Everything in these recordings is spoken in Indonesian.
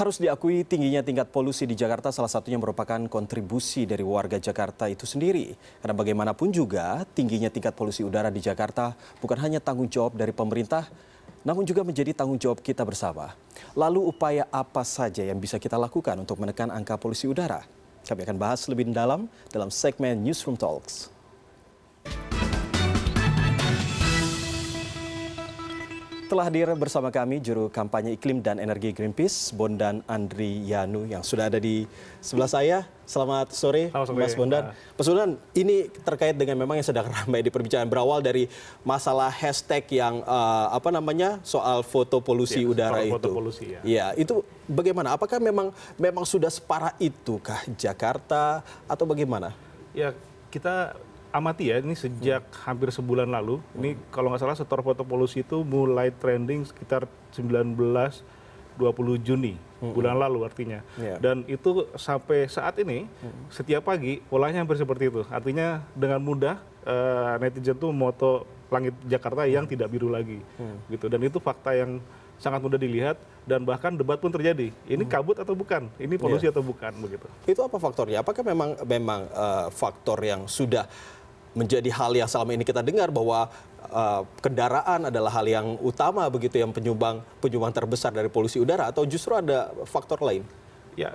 Harus diakui tingginya tingkat polusi di Jakarta salah satunya merupakan kontribusi dari warga Jakarta itu sendiri. Karena bagaimanapun juga tingginya tingkat polusi udara di Jakarta bukan hanya tanggung jawab dari pemerintah, namun juga menjadi tanggung jawab kita bersama. Lalu upaya apa saja yang bisa kita lakukan untuk menekan angka polusi udara? Kami akan bahas lebih dalam segmen Newsroom Talks. Telah hadir bersama kami juru kampanye iklim dan energi Greenpeace, Bondan Andriyanu yang sudah ada di sebelah saya. Selamat sore, Mas Bondan. Mas Bondan, ini terkait dengan memang yang sedang ramai di perbincangan berawal dari masalah hashtag yang soal foto polusi udara itu. Foto polusi, ya. Ya, itu bagaimana? Apakah memang sudah separah itu kah Jakarta atau bagaimana? Ya, kita amati ya, ini sejak hampir sebulan lalu. Ini kalau nggak salah setor foto polusi itu mulai trending sekitar 19-20 Juni bulan lalu artinya. Dan itu sampai saat ini setiap pagi polanya hampir seperti itu. Artinya dengan mudah netizen tuh moto langit Jakarta yang tidak biru lagi, gitu. Dan itu fakta yang sangat mudah dilihat dan bahkan debat pun terjadi. Ini kabut atau bukan? Ini polusi atau bukan? Begitu. Itu apa faktornya? Apakah memang faktor yang sudah menjadi hal yang selama ini kita dengar bahwa kendaraan adalah hal yang utama begitu yang penyumbang terbesar dari polusi udara atau justru ada faktor lain? Ya,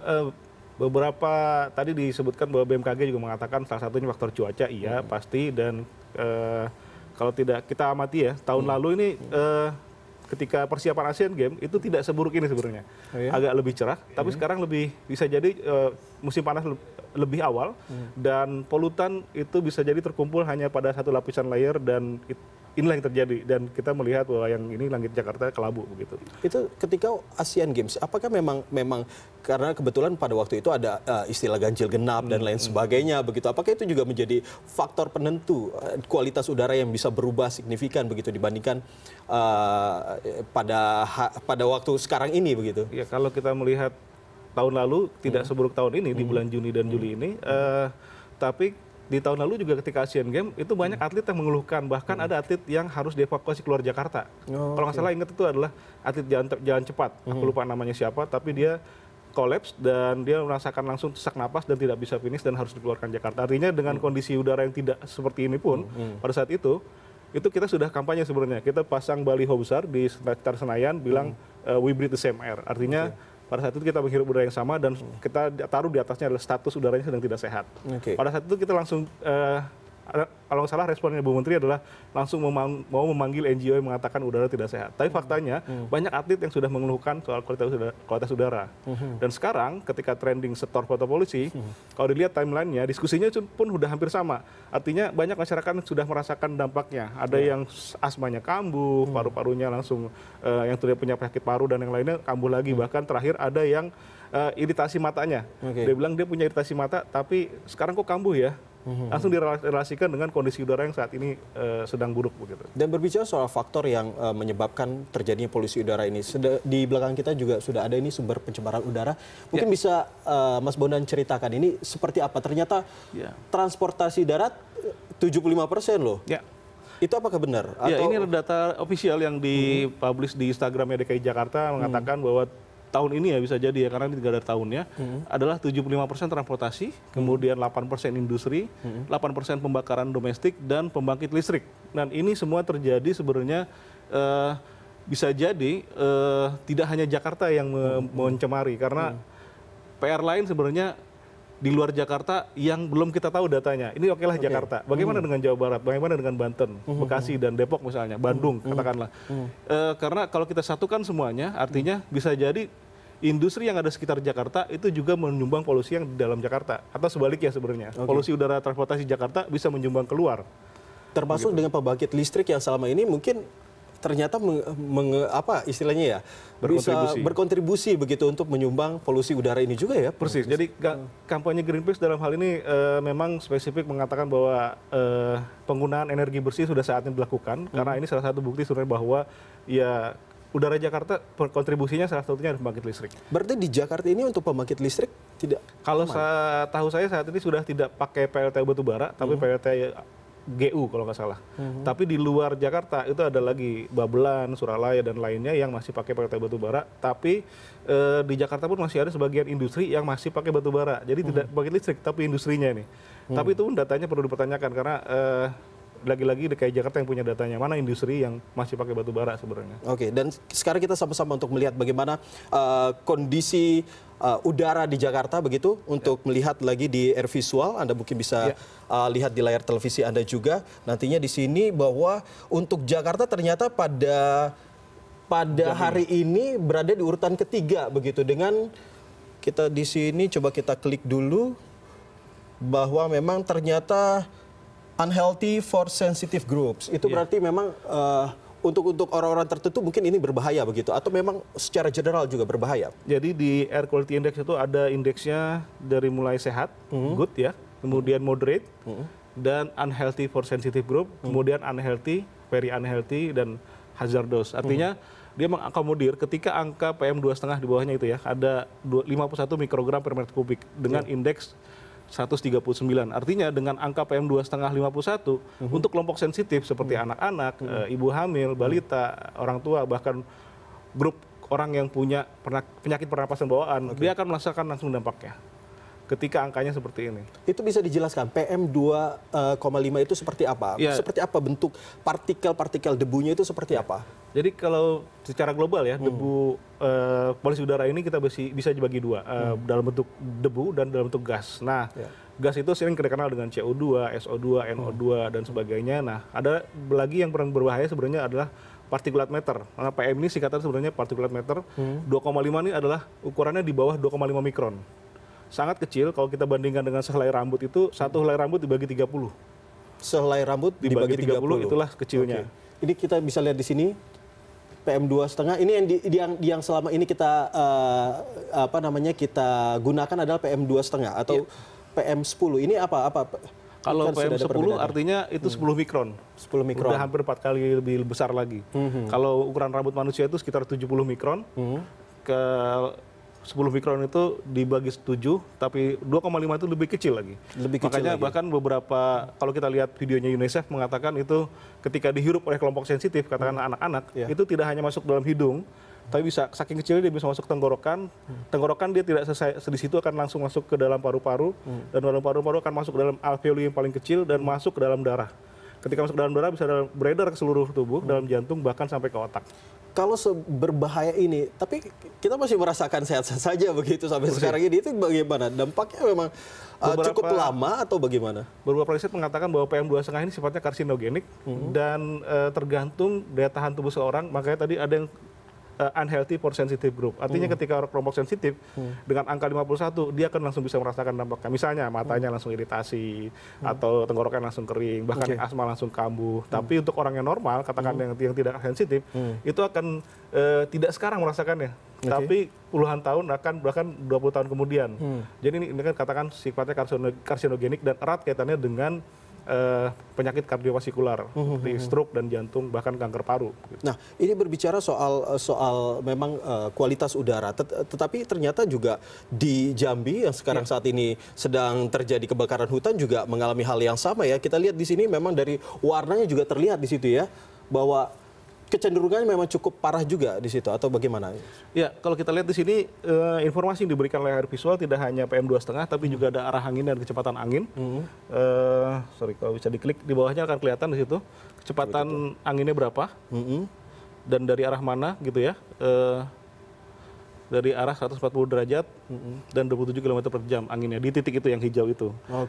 beberapa tadi disebutkan bahwa BMKG juga mengatakan salah satunya faktor cuaca, iya pasti, dan kalau tidak kita amati ya, tahun lalu ini ketika persiapan Asian Games itu tidak seburuk ini sebenarnya. Agak lebih cerah, tapi sekarang lebih bisa jadi musim panas lebih awal dan polutan itu bisa jadi terkumpul hanya pada satu lapisan layer dan inilah yang terjadi dan kita melihat bahwa yang ini langit Jakarta kelabu begitu. Itu ketika Asian Games, apakah memang karena kebetulan pada waktu itu ada istilah ganjil genap dan lain sebagainya begitu. Apakah itu juga menjadi faktor penentu kualitas udara yang bisa berubah signifikan begitu dibandingkan pada waktu sekarang ini begitu? Ya kalau kita melihat tahun lalu tidak seburuk tahun ini di bulan Juni dan Juli ini, tapi di tahun lalu juga ketika Asian Games itu banyak atlet yang mengeluhkan, bahkan ada atlet yang harus dievakuasi keluar Jakarta. Kalau nggak salah ingat itu adalah atlet jalan cepat, aku lupa namanya siapa, tapi dia kolaps dan dia merasakan langsung sesak napas dan tidak bisa finish dan harus dikeluarkan Jakarta. Artinya dengan kondisi udara yang tidak seperti ini pun pada saat itu kita sudah kampanye sebenarnya. Kita pasang baliho besar di sekitar Senayan bilang we breathe the same air. Artinya pada saat itu kita menghirup udara yang sama dan kita taruh di atasnya adalah status udaranya sedang tidak sehat. Pada saat itu kita langsung, kalau nggak salah responnya Bu Menteri adalah langsung mau memanggil NGO yang mengatakan udara tidak sehat. Tapi faktanya banyak atlet yang sudah mengeluhkan soal kualitas udara. Dan sekarang ketika trending setor foto polusi, kalau dilihat timelinenya diskusinya pun sudah hampir sama. Artinya banyak masyarakat sudah merasakan dampaknya. Ada yang asmanya kambuh, paru-parunya langsung yang sudah punya penyakit paru dan yang lainnya kambuh lagi. Bahkan terakhir ada yang iritasi matanya. Dia bilang dia punya iritasi mata, tapi sekarang kok kambuh ya? Langsung direlasikan dengan kondisi udara yang saat ini sedang buruk begitu. Dan berbicara soal faktor yang menyebabkan terjadinya polusi udara ini, di belakang kita juga sudah ada ini sumber pencemaran udara. Mungkin bisa Mas Bondan ceritakan ini seperti apa? Ternyata transportasi darat 75% loh. Itu apakah benar? Ya, atau ini data ofisial yang dipublish di Instagramnya DKI Jakarta mengatakan bahwa tahun ini ya bisa jadi ya, karena ini tidak ada tahunnya, adalah 75% transportasi, kemudian 8% industri, 8% pembakaran domestik, dan pembangkit listrik. Dan ini semua terjadi sebenarnya bisa jadi tidak hanya Jakarta yang mencemari, karena PR lain sebenarnya di luar Jakarta yang belum kita tahu datanya. Ini okelah Jakarta. Bagaimana dengan Jawa Barat? Bagaimana dengan Banten, Bekasi, dan Depok misalnya? Bandung, katakanlah. Karena kalau kita satukan semuanya, artinya bisa jadi industri yang ada sekitar Jakarta itu juga menyumbang polusi yang di dalam Jakarta. Atau sebaliknya sebenarnya. Polusi udara transportasi Jakarta bisa menyumbang keluar. Termasuk dengan pembangkit listrik yang selama ini mungkin ternyata berkontribusi begitu untuk menyumbang polusi udara ini juga ya. Persis. Jadi kampanye Greenpeace dalam hal ini memang spesifik mengatakan bahwa penggunaan energi bersih sudah saatnya dilakukan karena ini salah satu bukti sebenarnya bahwa ya udara Jakarta kontribusinya salah satunya adalah pembangkit listrik. Berarti di Jakarta ini untuk pembangkit listrik tidak. Kalau tahu saya saat ini sudah tidak pakai PLTU batubara tapi PLTU GU kalau nggak salah. Tapi di luar Jakarta itu ada lagi Babelan, Suralaya dan lainnya yang masih pakai PLT batubara. Tapi di Jakarta pun masih ada sebagian industri yang masih pakai batubara. Jadi tidak pakai listrik, tapi industrinya ini. Tapi itu pun datanya perlu dipertanyakan karena lagi-lagi DKI Jakarta yang punya datanya, mana industri yang masih pakai batu bara sebenarnya. Oke, dan sekarang kita sama-sama untuk melihat bagaimana kondisi udara di Jakarta begitu, untuk melihat lagi di AirVisual. Anda mungkin bisa lihat di layar televisi Anda juga nantinya di sini, bahwa untuk Jakarta ternyata pada hari ini berada di urutan ketiga begitu. Dengan kita di sini coba kita klik dulu, bahwa memang ternyata unhealthy for sensitive groups. Itu berarti memang untuk orang-orang tertentu mungkin ini berbahaya begitu, atau memang secara general juga berbahaya. Jadi di Air Quality Index itu ada indeksnya dari mulai sehat, good ya, kemudian moderate, dan unhealthy for sensitive group, kemudian unhealthy, very unhealthy, dan hazardous. Artinya dia mengakomodir ketika angka PM2.5 di bawahnya itu ya, ada 51 mikrogram per meter kubik dengan indeks 139. Artinya dengan angka PM2.5 51 untuk kelompok sensitif seperti anak-anak, ibu hamil, balita, orang tua, bahkan grup orang yang punya penyakit pernapasan bawaan, dia akan merasakan langsung dampaknya ketika angkanya seperti ini. Itu bisa dijelaskan PM2.5 itu seperti apa? Seperti apa bentuk partikel-partikel debunya itu seperti apa? Jadi kalau secara global ya, debu polusi udara ini kita bisa dibagi dua, dalam bentuk debu dan dalam bentuk gas. Nah, gas itu sering dikenal dengan CO2, SO2, NO2 dan sebagainya. Nah, ada lagi yang paling berbahaya sebenarnya adalah partikulat meter. Nah, PM ini singkatan sebenarnya partikulat meter. 2,5 ini adalah ukurannya di bawah 2,5 mikron. Sangat kecil. Kalau kita bandingkan dengan sehelai rambut itu, satu helai rambut dibagi 30. Sehelai rambut dibagi 30, itulah kecilnya. Okay. Ini kita bisa lihat di sini, PM2.5 ini yang selama ini kita kita gunakan adalah PM2.5 atau PM10. Ini apa? Kalau PM10 artinya itu 10 mikron. 10 mikron. Udah hampir 4 kali lebih besar lagi. Kalau ukuran rambut manusia itu sekitar 70 mikron. Ke 10 mikron itu dibagi 7, tapi 2,5 itu lebih kecil lagi. Makanya bahkan beberapa, kalau kita lihat videonya UNICEF mengatakan itu ketika dihirup oleh kelompok sensitif, katakan anak-anak, itu tidak hanya masuk dalam hidung, tapi bisa, saking kecilnya dia bisa masuk tenggorokan. Tenggorokan dia tidak selesai di situ, akan langsung masuk ke dalam paru-paru, dan dalam paru-paru akan masuk ke dalam alveoli yang paling kecil, dan masuk ke dalam darah. Ketika masuk ke dalam darah bisa beredar ke seluruh tubuh, dalam jantung, bahkan sampai ke otak. Kalau seberbahaya ini, tapi kita masih merasakan sehat-sehat saja begitu sampai sekarang ini, itu bagaimana? Dampaknya memang cukup lama atau bagaimana? Beberapa riset mengatakan bahwa PM2.5 ini sifatnya karsinogenik dan tergantung daya tahan tubuh seorang. Makanya tadi ada yang unhealthy for sensitive group. Artinya ketika orang kelompok sensitif dengan angka 51, dia akan langsung bisa merasakan dampaknya. Misalnya matanya langsung iritasi, atau tenggorokan langsung kering, bahkan yang asma langsung kambuh. Tapi untuk orang yang normal, katakan yang tidak sensitif, itu akan tidak sekarang merasakannya. Tapi puluhan tahun, akan bahkan 20 tahun kemudian. Jadi ini kan katakan sifatnya karsinogenik dan erat kaitannya dengan penyakit kardiovaskular seperti stroke dan jantung, bahkan kanker paru. Nah, ini berbicara soal memang kualitas udara, tetapi ternyata juga di Jambi yang sekarang saat ini sedang terjadi kebakaran hutan juga mengalami hal yang sama ya. Kita lihat di sini memang dari warnanya juga terlihat di situ ya, bahwa kecenderungannya memang cukup parah juga di situ, atau bagaimana? Ya, kalau kita lihat di sini, informasi yang diberikan oleh AirVisual tidak hanya PM2.5, tapi juga ada arah angin dan kecepatan angin. Sorry, kalau bisa diklik, di bawahnya akan kelihatan di situ. Kecepatan anginnya berapa, dan dari arah mana gitu ya. Dari arah 140 derajat dan 27 km/jam anginnya, di titik itu yang hijau itu.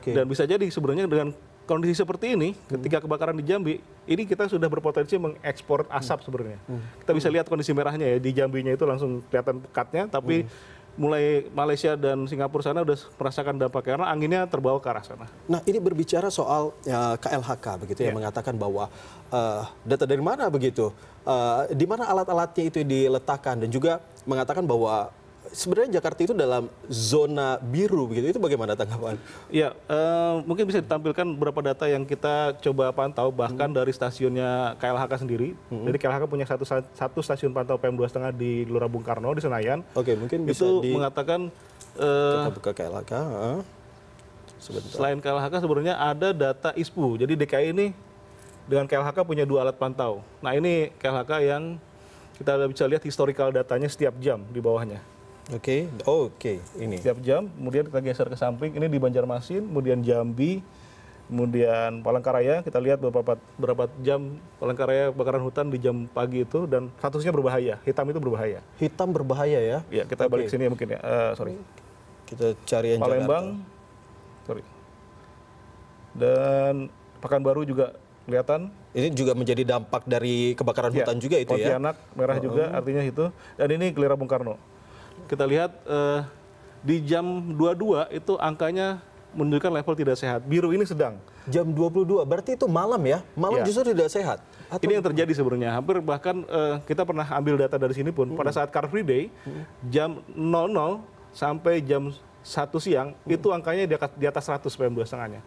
Dan bisa jadi sebenarnya dengan kondisi seperti ini, ketika kebakaran di Jambi, ini kita sudah berpotensi mengekspor asap sebenarnya. Kita bisa lihat kondisi merahnya ya, di Jambinya itu langsung kelihatan pekatnya, tapi mulai Malaysia dan Singapura sana sudah merasakan dampaknya, karena anginnya terbawa ke arah sana. Nah, ini berbicara soal KLHK begitu yang mengatakan bahwa data dari mana begitu, di mana alat-alatnya itu diletakkan, dan juga mengatakan bahwa sebenarnya Jakarta itu dalam zona biru begitu. Itu bagaimana tanggapan? Ya, mungkin bisa ditampilkan beberapa data yang kita coba pantau, bahkan dari stasiunnya KLHK sendiri. Jadi KLHK punya satu stasiun pantau PM2.5 di Gelora Bung Karno di Senayan. Oke, mungkin bisa itu mengatakan kita buka KLHK. sebentar. Selain KLHK sebenarnya ada data ISPU. Jadi DKI ini dengan KLHK punya dua alat pantau. Nah ini KLHK yang kita bisa lihat historical datanya setiap jam di bawahnya. Oke, okay. Oh, oke, okay. Ini. Setiap jam, kemudian kita geser ke samping. Ini di Banjarmasin, kemudian Jambi, kemudian Palangkaraya. Kita lihat beberapa jam Palangkaraya kebakaran hutan di jam pagi itu, dan statusnya berbahaya. Hitam itu berbahahaya. Hitam berbahaya ya? Ya, kita okay. Balik sini mungkin ya. Sorry. Kita cari yang Palembang, Jakarta. Sorry. Dan Pekanbaru juga kelihatan. Ini juga menjadi dampak dari kebakaran ya, hutan juga itu Pontianak, ya? Pontianak, merah juga artinya itu. Dan ini Gelora Bung Karno. Kita lihat di jam 22 itu angkanya menunjukkan level tidak sehat. Biru ini sedang. Jam 22, berarti itu malam ya? Malam ya. Justru tidak sehat? Atau... Ini yang terjadi sebenarnya. Hampir bahkan kita pernah ambil data dari sini pun. Pada saat Car Free Day, jam 00 sampai jam 1 siang, itu angkanya di atas 100 PM2,5-nya.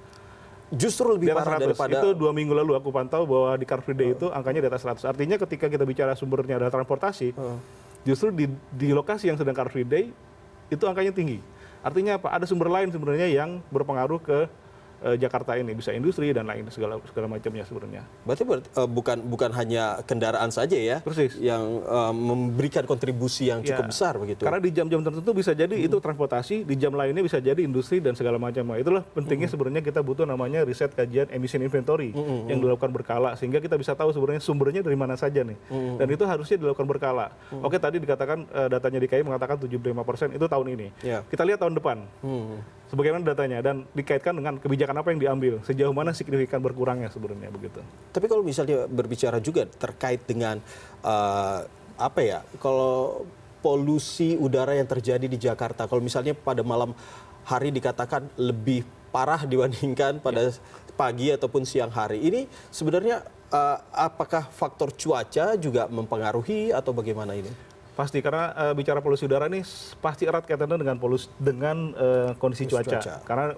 Justru lebih parah daripada... Itu 2 minggu lalu aku pantau bahwa di Car Free Day itu angkanya di atas 100. Artinya ketika kita bicara sumbernya adalah transportasi, justru di lokasi yang sedang Car Free Day itu angkanya tinggi. Artinya apa? Ada sumber lain sebenarnya yang berpengaruh ke Jakarta ini, bisa industri dan lain segala macamnya sebenarnya. Berarti bukan hanya kendaraan saja ya, persis, yang memberikan kontribusi yang cukup ya, besar begitu. Karena di jam-jam tertentu bisa jadi itu transportasi, di jam lainnya bisa jadi industri dan segala macam. Itulah pentingnya sebenarnya kita butuh namanya riset kajian emission inventory yang dilakukan berkala, sehingga kita bisa tahu sebenarnya sumbernya dari mana saja nih. Dan itu harusnya dilakukan berkala. Oke, tadi dikatakan datanya DKI mengatakan 75% itu tahun ini. Yeah. Kita lihat tahun depan. Sebagaimana datanya, dan dikaitkan dengan kebijakan apa yang diambil, sejauh mana signifikan berkurangnya sebenarnya begitu. Tapi kalau misalnya berbicara juga terkait dengan apa ya, kalau polusi udara yang terjadi di Jakarta, kalau misalnya pada malam hari dikatakan lebih parah dibandingkan pada pagi ataupun siang hari, ini sebenarnya apakah faktor cuaca juga mempengaruhi atau bagaimana ini? Pasti, karena bicara polusi udara ini pasti erat kaitannya dengan kondisi cuaca. Karena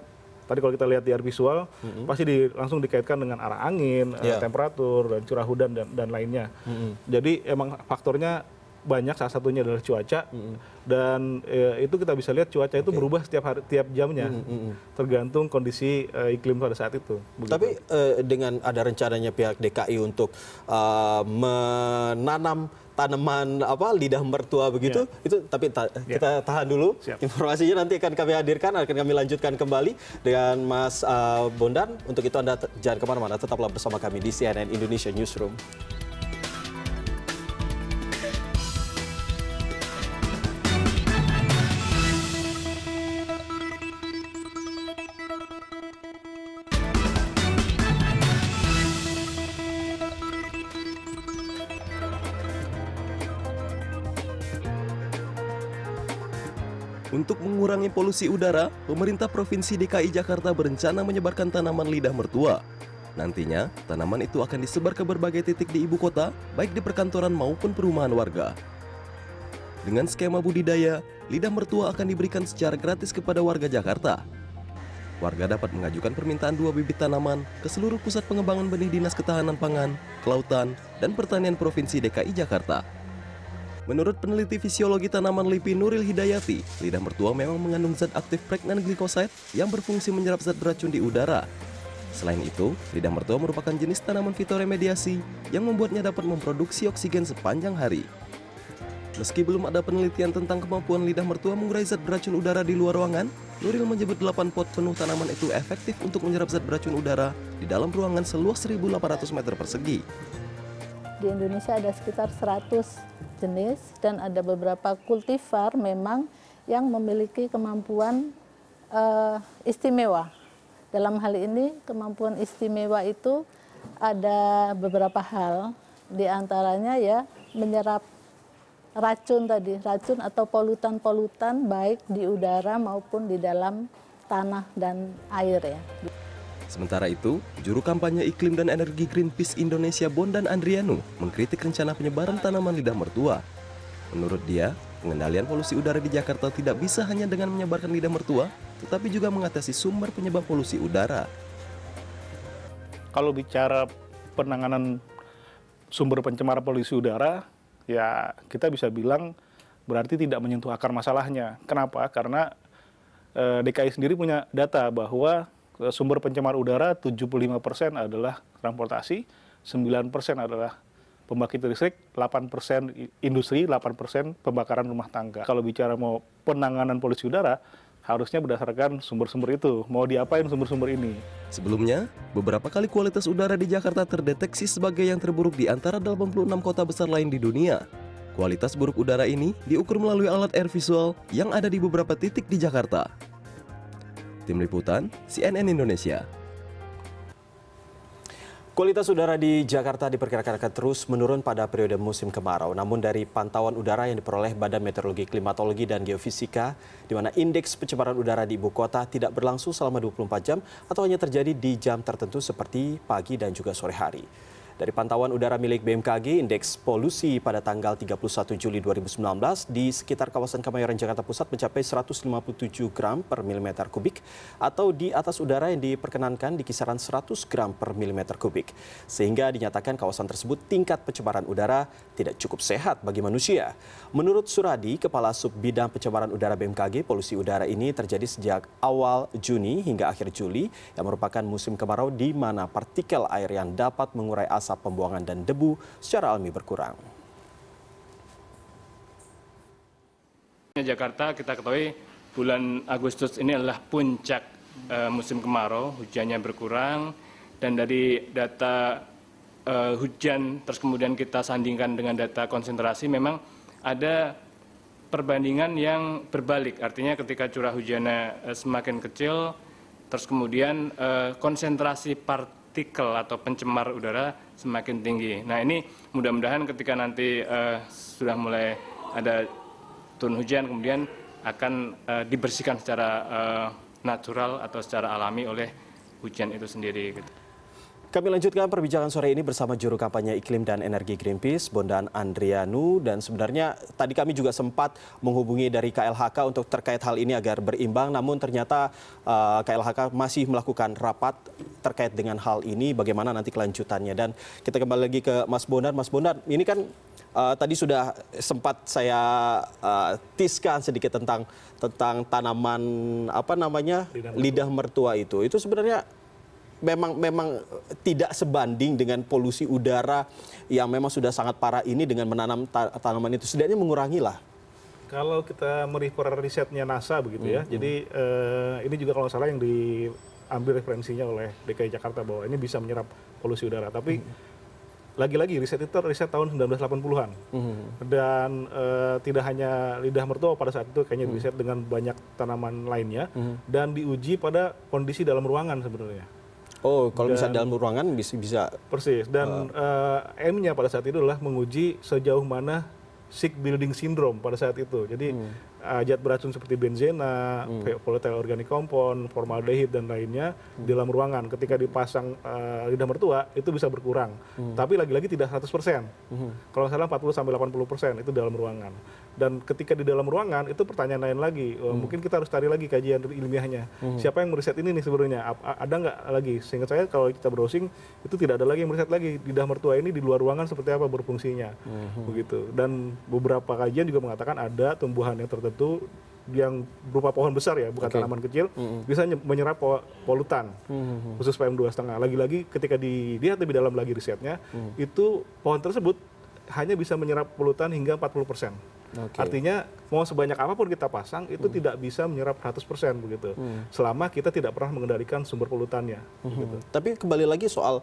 tadi kalau kita lihat di AirVisual, pasti langsung dikaitkan dengan arah angin, temperatur, dan curah hujan dan lainnya. Jadi emang faktornya banyak, salah satunya adalah cuaca. Dan itu kita bisa lihat cuaca itu berubah tiap jamnya, tergantung kondisi iklim pada saat itu. Begitu. Tapi dengan ada rencananya pihak DKI untuk menanam tanaman apa lidah mertua begitu itu, tapi kita tahan dulu. Siap. Informasinya nanti akan kami hadirkan, akan kami lanjutkan kembali dengan Mas Bondan. Untuk itu Anda jangan kemana-mana, tetaplah bersama kami di CNN Indonesia Newsroom. Untuk mengurangi polusi udara, pemerintah Provinsi DKI Jakarta berencana menyebarkan tanaman lidah mertua. Nantinya, tanaman itu akan disebar ke berbagai titik di ibu kota, baik di perkantoran maupun perumahan warga. Dengan skema budidaya, lidah mertua akan diberikan secara gratis kepada warga Jakarta. Warga dapat mengajukan permintaan 2 bibit tanaman ke seluruh pusat pengembangan benih Dinas Ketahanan Pangan, Kelautan, dan Pertanian Provinsi DKI Jakarta. Menurut peneliti fisiologi tanaman LIPI Nuril Hidayati, lidah mertua memang mengandung zat aktif pregnan glycoside yang berfungsi menyerap zat beracun di udara. Selain itu, lidah mertua merupakan jenis tanaman fitoremediasi yang membuatnya dapat memproduksi oksigen sepanjang hari. Meski belum ada penelitian tentang kemampuan lidah mertua mengurai zat beracun udara di luar ruangan, Nuril menyebut 8 pot penuh tanaman itu efektif untuk menyerap zat beracun udara di dalam ruangan seluas 1.800 meter persegi. Di Indonesia ada sekitar 100 jenis dan ada beberapa kultivar memang yang memiliki kemampuan istimewa. Dalam hal ini kemampuan istimewa itu ada beberapa hal, diantaranya ya menyerap racun tadi, racun atau polutan-polutan baik di udara maupun di dalam tanah dan air ya. Sementara itu, juru kampanye iklim dan energi Greenpeace Indonesia Bondan Andriyanu mengkritik rencana penyebaran tanaman lidah mertua. Menurut dia, pengendalian polusi udara di Jakarta tidak bisa hanya dengan menyebarkan lidah mertua, tetapi juga mengatasi sumber penyebab polusi udara. Kalau bicara penanganan sumber pencemar polusi udara, ya kita bisa bilang berarti tidak menyentuh akar masalahnya. Kenapa? Karena DKI sendiri punya data bahwa sumber pencemar udara 75% adalah transportasi, 9% adalah pembangkit listrik, 8% industri, 8% pembakaran rumah tangga. Kalau bicara mau penanganan polusi udara, harusnya berdasarkan sumber-sumber itu. Mau diapain sumber-sumber ini? Sebelumnya, beberapa kali kualitas udara di Jakarta terdeteksi sebagai yang terburuk di antara 86 kota besar lain di dunia. Kualitas buruk udara ini diukur melalui alat AirVisual yang ada di beberapa titik di Jakarta. Tim Liputan, CNN Indonesia. Kualitas udara di Jakarta diperkirakan akan terus menurun pada periode musim kemarau. Namun dari pantauan udara yang diperoleh Badan Meteorologi, Klimatologi, dan Geofisika, di mana indeks pencemaran udara di ibu kota tidak berlangsung selama 24 jam atau hanya terjadi di jam tertentu seperti pagi dan juga sore hari. Dari pantauan udara milik BMKG, indeks polusi pada tanggal 31 Juli 2019 di sekitar kawasan Kemayoran Jakarta Pusat mencapai 157 gram per milimeter kubik atau di atas udara yang diperkenankan di kisaran 100 gram per milimeter kubik. Sehingga dinyatakan kawasan tersebut tingkat pencemaran udara tidak cukup sehat bagi manusia. Menurut Suradi, Kepala Sub Bidang Pencemaran Udara BMKG, polusi udara ini terjadi sejak awal Juni hingga akhir Juli yang merupakan musim kemarau di mana partikel air yang dapat mengurai asap pembuangan dan debu secara alami berkurang. Jakarta kita ketahui bulan Agustus ini adalah puncak musim kemarau, hujannya berkurang, dan dari data hujan terus kemudian kita sandingkan dengan data konsentrasi memang ada perbandingan yang berbalik, artinya ketika curah hujannya semakin kecil terus kemudian konsentrasi partikel atau pencemar udara semakin tinggi. Nah ini mudah-mudahan ketika nanti sudah mulai ada turun hujan kemudian akan dibersihkan secara natural atau secara alami oleh hujan itu sendiri. Gitu. Kami lanjutkan perbincangan sore ini bersama juru kampanye iklim dan energi Greenpeace, Bondan Andriyanu. Dan sebenarnya tadi kami juga sempat menghubungi dari KLHK untuk terkait hal ini agar berimbang. Namun ternyata KLHK masih melakukan rapat terkait dengan hal ini, bagaimana nanti kelanjutannya. Dan kita kembali lagi ke Mas Bondan. Mas Bondan, ini kan tadi sudah sempat saya tiskan sedikit tentang tanaman apa namanya lidah mertua itu. Itu sebenarnya memang tidak sebanding dengan polusi udara yang memang sudah sangat parah ini dengan menanam tanaman itu. Setidaknya mengurangilah. Kalau kita merefer risetnya NASA begitu ya, jadi ini juga kalau salah yang diambil referensinya oleh DKI Jakarta bahwa ini bisa menyerap polusi udara. Tapi lagi-lagi riset itu riset tahun 1980-an. Dan tidak hanya lidah mertua pada saat itu kayaknya riset dengan banyak tanaman lainnya. Dan diuji pada kondisi dalam ruangan sebenarnya. Oh, kalau bisa dalam ruangan bisa persis. Dan M-nya pada saat itu adalah menguji sejauh mana sick building syndrome pada saat itu. Jadi zat beracun seperti benzena, volatile organic compound, formaldehid dan lainnya di dalam ruangan ketika dipasang lidah mertua itu bisa berkurang. Tapi lagi-lagi tidak 100%. Kalau salah 40-80% itu dalam ruangan. Dan ketika di dalam ruangan itu pertanyaan lain lagi. Mungkin kita harus cari lagi kajian ilmiahnya. Siapa yang meriset ini nih sebenarnya? Ada nggak lagi? Seingat saya kalau kita browsing itu tidak ada lagi yang meriset lagi lidah mertua ini di luar ruangan seperti apa berfungsinya. Begitu. Dan beberapa kajian juga mengatakan ada tumbuhan yang tertentu yang berupa pohon besar ya, bukan tanaman kecil, bisa menyerap polutan, khusus PM2.5. Lagi-lagi ketika dilihat lebih dalam lagi risetnya, itu pohon tersebut hanya bisa menyerap polutan hingga 40%. Artinya mau sebanyak apapun kita pasang itu tidak bisa menyerap 100% begitu. Selama kita tidak pernah mengendalikan sumber polutannya. Begitu. Tapi kembali lagi soal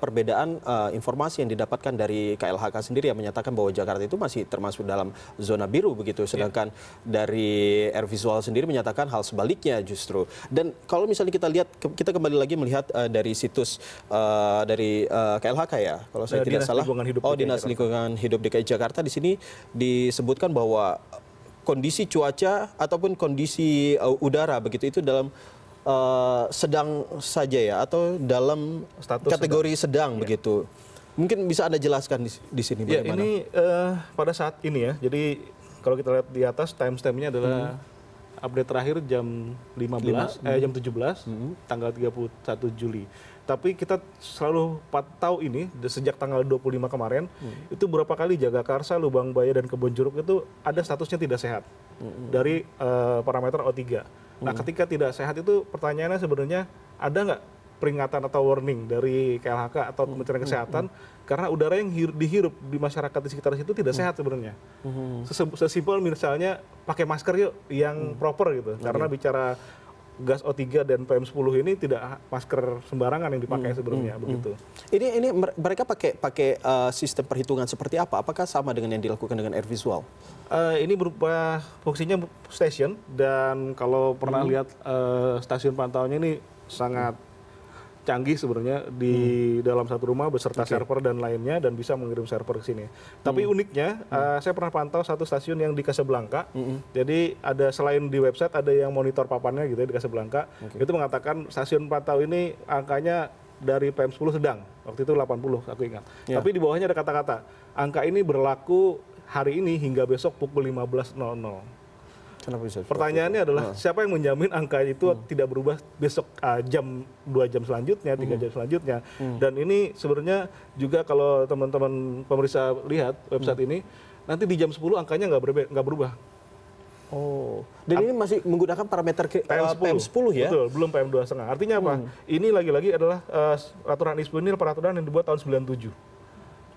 perbedaan informasi yang didapatkan dari KLHK sendiri yang menyatakan bahwa Jakarta itu masih termasuk dalam zona biru begitu. Sedangkan dari AirVisual sendiri menyatakan hal sebaliknya justru. Dan kalau misalnya kita lihat kita kembali lagi melihat dari situs dari KLHK ya. Kalau saya tidak salah. Dinas Lingkungan Hidup DKI Jakarta di sini disebut kan bahwa kondisi cuaca ataupun kondisi udara begitu itu dalam sedang saja ya atau dalam status kategori sedang begitu. Mungkin bisa Anda jelaskan di sini bagaimana? Ini pada saat ini ya. Jadi kalau kita lihat di atas timestampnya adalah update terakhir jam 15 jam 17 tanggal 31 Juli. Tapi kita selalu pantau ini sejak tanggal 25 kemarin itu berapa kali Jaga Karsa, Lubang Baya dan Kebon Jeruk itu ada statusnya tidak sehat dari parameter O3. Nah, ketika tidak sehat itu pertanyaannya sebenarnya ada nggak peringatan atau warning dari KLHK atau Kementerian Kesehatan karena udara yang dihirup di masyarakat di sekitar situ tidak sehat sebenarnya. Sesimpel misalnya pakai masker yuk yang proper gitu. Karena bicara gas O3 dan PM10 ini tidak masker sembarangan yang dipakai sebelumnya begitu. Ini mereka pakai sistem perhitungan seperti apa? Apakah sama dengan yang dilakukan dengan AirVisual? Ini berupa fungsinya stasiun dan kalau pernah lihat stasiun pantauannya ini sangat canggih sebenarnya di dalam satu rumah beserta server dan lainnya dan bisa mengirim server ke sini. Tapi uniknya saya pernah pantau satu stasiun yang di Casablanca. Jadi ada selain di website ada yang monitor papannya gitu ya, di Casablanca. Itu mengatakan stasiun pantau ini angkanya dari PM10 sedang. Waktu itu 80 aku ingat. Ya. Tapi di bawahnya ada kata-kata angka ini berlaku hari ini hingga besok pukul 15.00. Pertanyaannya adalah siapa yang menjamin angka itu tidak berubah besok jam 2 jam selanjutnya, 3 jam selanjutnya. Dan ini sebenarnya juga kalau teman-teman pemeriksa lihat website ini, nanti di jam 10 angkanya nggak berubah. Oh, dan ini masih menggunakan parameter PM10 ya? Betul, belum PM2.5. Artinya apa? Ini lagi-lagi adalah peraturan ISPU ini peraturan yang dibuat tahun 97.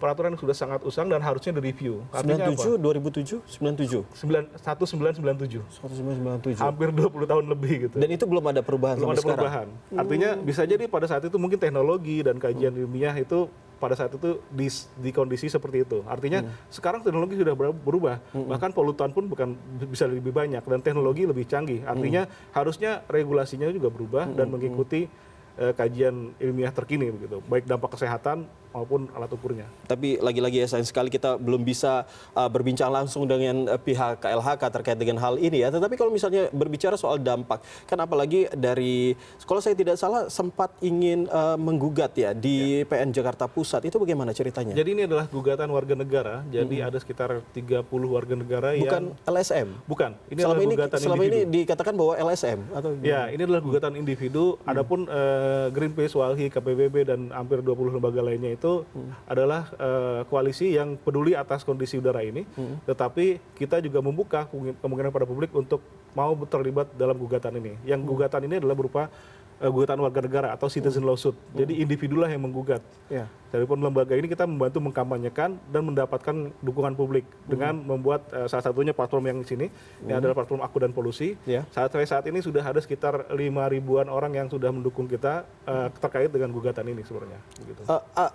Peraturan sudah sangat usang dan harusnya direview. 97, 2007, 97? 1997. Hampir 20 tahun lebih gitu. Dan itu belum ada perubahan belum sampai ada perubahan. Sekarang? Artinya bisa jadi pada saat itu mungkin teknologi dan kajian ilmiah itu pada saat itu di kondisi seperti itu. Artinya sekarang teknologi sudah berubah. Bahkan polutan pun bukan bisa lebih banyak dan teknologi lebih canggih. Artinya harusnya regulasinya juga berubah dan mengikuti kajian ilmiah terkini begitu, baik dampak kesehatan maupun alat ukurnya. Tapi lagi-lagi ya sayang sekali kita belum bisa berbincang langsung dengan pihak KLHK terkait dengan hal ini ya. Tetapi kalau misalnya berbicara soal dampak, kan apalagi dari kalau saya tidak salah sempat ingin menggugat ya di PN Jakarta Pusat, itu bagaimana ceritanya? Jadi ini adalah gugatan warga negara. Jadi ada sekitar 30 warga negara yang bukan LSM. Bukan. Ini adalah gugatan individu. Selama ini dikatakan bahwa LSM atau gimana? Ya, ini adalah gugatan individu. Adapun Greenpeace, WALHI, KPBB dan hampir 20 lembaga lainnya itu adalah koalisi yang peduli atas kondisi udara ini, tetapi kita juga membuka kemungkinan pada publik untuk mau terlibat dalam gugatan ini. Yang gugatan ini adalah berupa gugatan warga negara atau citizen lawsuit. Jadi individulah yang menggugat. Daripun lembaga ini kita membantu mengkampanyekan dan mendapatkan dukungan publik dengan membuat salah satunya platform yang di sini yang adalah platform Aku dan Polusi. Saat ini sudah ada sekitar 5.000-an orang yang sudah mendukung kita terkait dengan gugatan ini sebenarnya.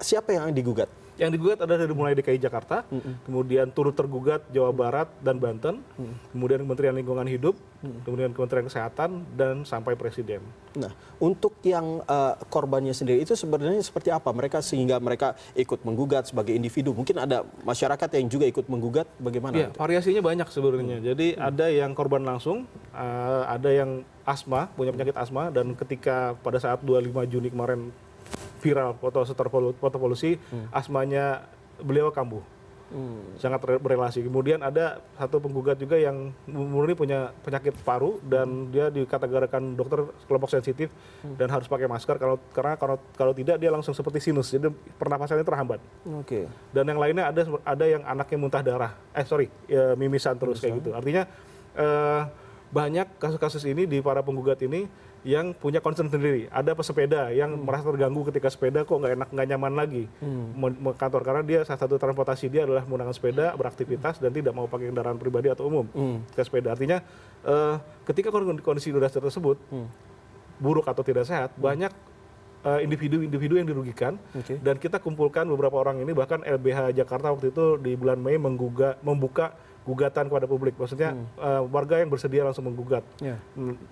Siapa yang digugat? Yang digugat adalah dari mulai DKI Jakarta, kemudian turut tergugat Jawa Barat dan Banten, kemudian Kementerian Lingkungan Hidup, kemudian Kementerian Kesehatan, dan sampai Presiden. Nah, untuk yang korbannya sendiri itu sebenarnya seperti apa? Mereka sehingga mereka ikut menggugat sebagai individu. Mungkin ada masyarakat yang juga ikut menggugat, bagaimana? Ya, variasinya banyak sebenarnya. Jadi ada yang korban langsung, ada yang asma, punya penyakit asma, dan ketika pada saat 25 Juni kemarin, viral foto polusi, asmanya beliau kambuh, sangat berrelasi. Kemudian ada satu penggugat juga yang murni punya penyakit paru dan dia dikategorikan dokter kelompok sensitif dan harus pakai masker karena kalau tidak dia langsung seperti sinus, jadi pernapasannya terhambat. Dan yang lainnya ada yang anaknya muntah darah, mimisan terus kayak gitu. Artinya banyak kasus-kasus ini di para penggugat ini yang punya concern sendiri. Ada pesepeda yang merasa terganggu ketika sepeda kok nggak nyaman lagi kantor karena dia salah satu transportasi dia adalah menggunakan sepeda beraktivitas dan tidak mau pakai kendaraan pribadi atau umum ke sepeda. Artinya ketika kondisi udara tersebut buruk atau tidak sehat, banyak individu-individu yang dirugikan dan kita kumpulkan beberapa orang ini. Bahkan LBH Jakarta waktu itu di bulan Mei membuka gugatan kepada publik, maksudnya warga yang bersedia langsung menggugat.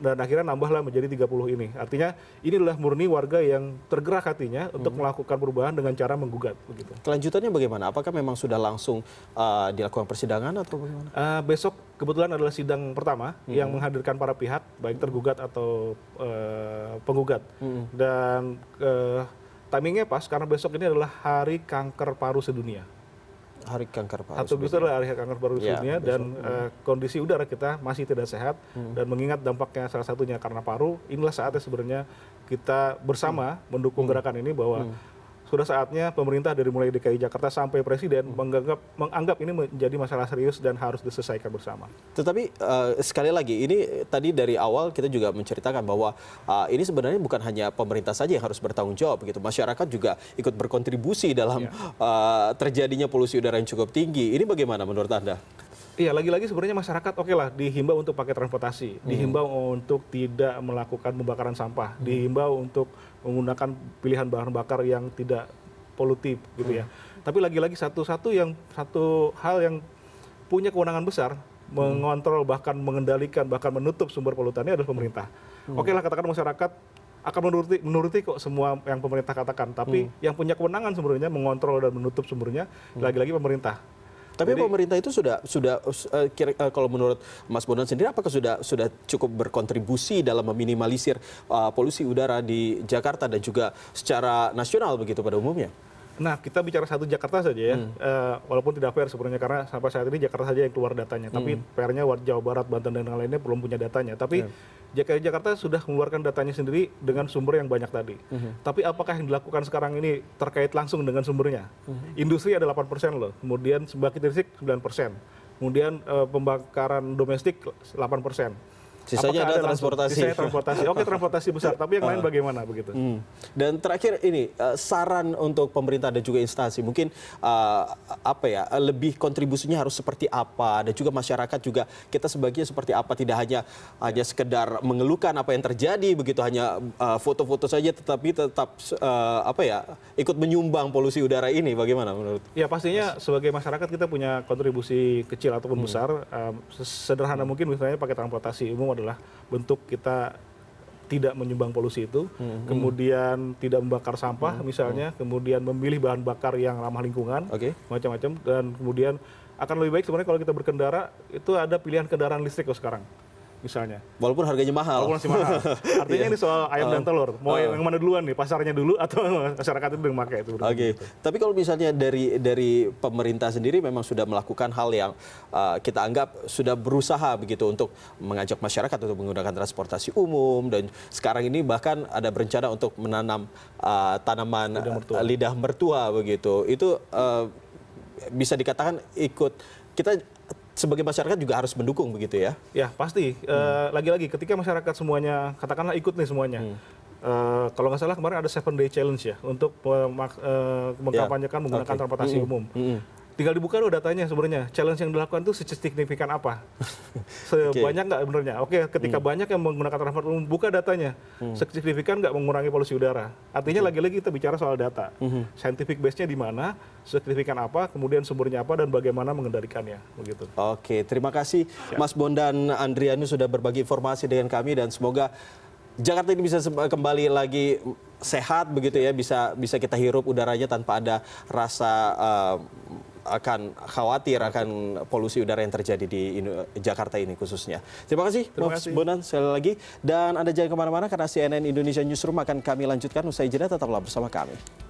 Dan akhirnya nambahlah menjadi 30 ini. Artinya ini adalah murni warga yang tergerak hatinya untuk melakukan perubahan dengan cara menggugat. Begitu. Kelanjutannya bagaimana? Apakah memang sudah langsung dilakukan persidangan atau bagaimana? Besok kebetulan adalah sidang pertama yang menghadirkan para pihak, baik tergugat atau penggugat. Dan timingnya pas karena besok ini adalah Hari Kanker Paru Sedunia. Hari Kanker Paru. Hari Kanker Paru Sedunia dan kondisi udara kita masih tidak sehat dan mengingat dampaknya salah satunya karena paru, inilah saatnya sebenarnya kita bersama mendukung gerakan ini bahwa sudah saatnya pemerintah dari mulai DKI Jakarta sampai presiden menganggap ini menjadi masalah serius dan harus diselesaikan bersama. Tetapi sekali lagi, ini tadi dari awal kita juga menceritakan bahwa ini sebenarnya bukan hanya pemerintah saja yang harus bertanggung jawab, begitu. Masyarakat juga ikut berkontribusi dalam terjadinya polusi udara yang cukup tinggi. Ini bagaimana menurut Anda? Iya, lagi-lagi sebenarnya masyarakat okelah dihimbau untuk pakai transportasi, dihimbau untuk tidak melakukan pembakaran sampah, dihimbau untuk menggunakan pilihan bahan bakar yang tidak polutif gitu ya. Tapi lagi-lagi satu hal yang punya kewenangan besar mengontrol, bahkan mengendalikan, bahkan menutup sumber polutannya adalah pemerintah. Okelah katakan masyarakat akan menuruti kok semua yang pemerintah katakan, tapi yang punya kewenangan sebenarnya mengontrol dan menutup sumbernya lagi-lagi pemerintah. Tapi jadi, pemerintah itu sudah kalau menurut Mas Bondan sendiri, apakah sudah cukup berkontribusi dalam meminimalisir polusi udara di Jakarta dan juga secara nasional begitu pada umumnya? Nah, kita bicara satu Jakarta saja ya, walaupun tidak fair sebenarnya karena sampai saat ini Jakarta saja yang keluar datanya. Tapi fairnya Jawa Barat, Banten dan lain-lainnya belum punya datanya. Tapi DKI Jakarta sudah mengeluarkan datanya sendiri dengan sumber yang banyak tadi. Tapi apakah yang dilakukan sekarang ini terkait langsung dengan sumbernya? Industri ada 8% loh, kemudian bangkit listrik 9%, kemudian pembakaran domestik 8%. Sisanya ada transportasi. Sisanya transportasi. Oke, transportasi besar, tapi yang lain bagaimana begitu? Dan terakhir ini saran untuk pemerintah dan juga instansi, mungkin lebih kontribusinya harus seperti apa, dan juga masyarakat juga kita sebagian seperti apa, tidak hanya sekedar mengeluhkan apa yang terjadi begitu, hanya foto-foto saja, tetapi tetap ikut menyumbang polusi udara ini, bagaimana menurut? Ya pastinya sebagai masyarakat kita punya kontribusi kecil ataupun besar, sederhana mungkin misalnya pakai transportasi umum adalah bentuk kita tidak menyumbang polusi itu, kemudian tidak membakar sampah misalnya, kemudian memilih bahan bakar yang ramah lingkungan, macam-macam, dan kemudian akan lebih baik sebenarnya kalau kita berkendara itu ada pilihan kendaraan listrik loh sekarang misalnya. Walaupun harganya mahal. Walaupun masih mahal. Artinya ini soal ayam dan telur. Mau yang mana duluan nih, pasarnya dulu atau masyarakat itu yang memakai itu. Gitu. Tapi kalau misalnya dari pemerintah sendiri memang sudah melakukan hal yang kita anggap sudah berusaha begitu untuk mengajak masyarakat untuk menggunakan transportasi umum, dan sekarang ini bahkan ada berencana untuk menanam tanaman lidah mertua begitu. Itu bisa dikatakan ikut kita sebagai masyarakat juga harus mendukung begitu ya? Ya pasti. Lagi-lagi ketika masyarakat semuanya katakanlah ikut nih semuanya. Kalau nggak salah kemarin ada 7-day challenge ya untuk mengkampanyekan menggunakan transportasi umum. Tinggal dibuka loh datanya sebenarnya. Challenge yang dilakukan itu sesignifikan apa? Sebanyak nggak sebenarnya? Ketika banyak yang menggunakan transportasi umum, buka datanya. Sesignifikan nggak mengurangi polusi udara? Artinya lagi-lagi kita bicara soal data. Scientific base-nya di mana? Signifikan apa? Kemudian sumbernya apa? Dan bagaimana mengendalikannya? Begitu. Oke, terima kasih Mas Bondan Andriyanu sudah berbagi informasi dengan kami, dan semoga Jakarta ini bisa kembali lagi sehat begitu ya, bisa kita hirup udaranya tanpa ada rasa akan khawatir akan polusi udara yang terjadi di Jakarta ini khususnya. Terima kasih Mas Bondan sekali lagi, dan Anda jangan kemana-mana karena CNN Indonesia Newsroom akan kami lanjutkan usai jeda, tetaplah bersama kami.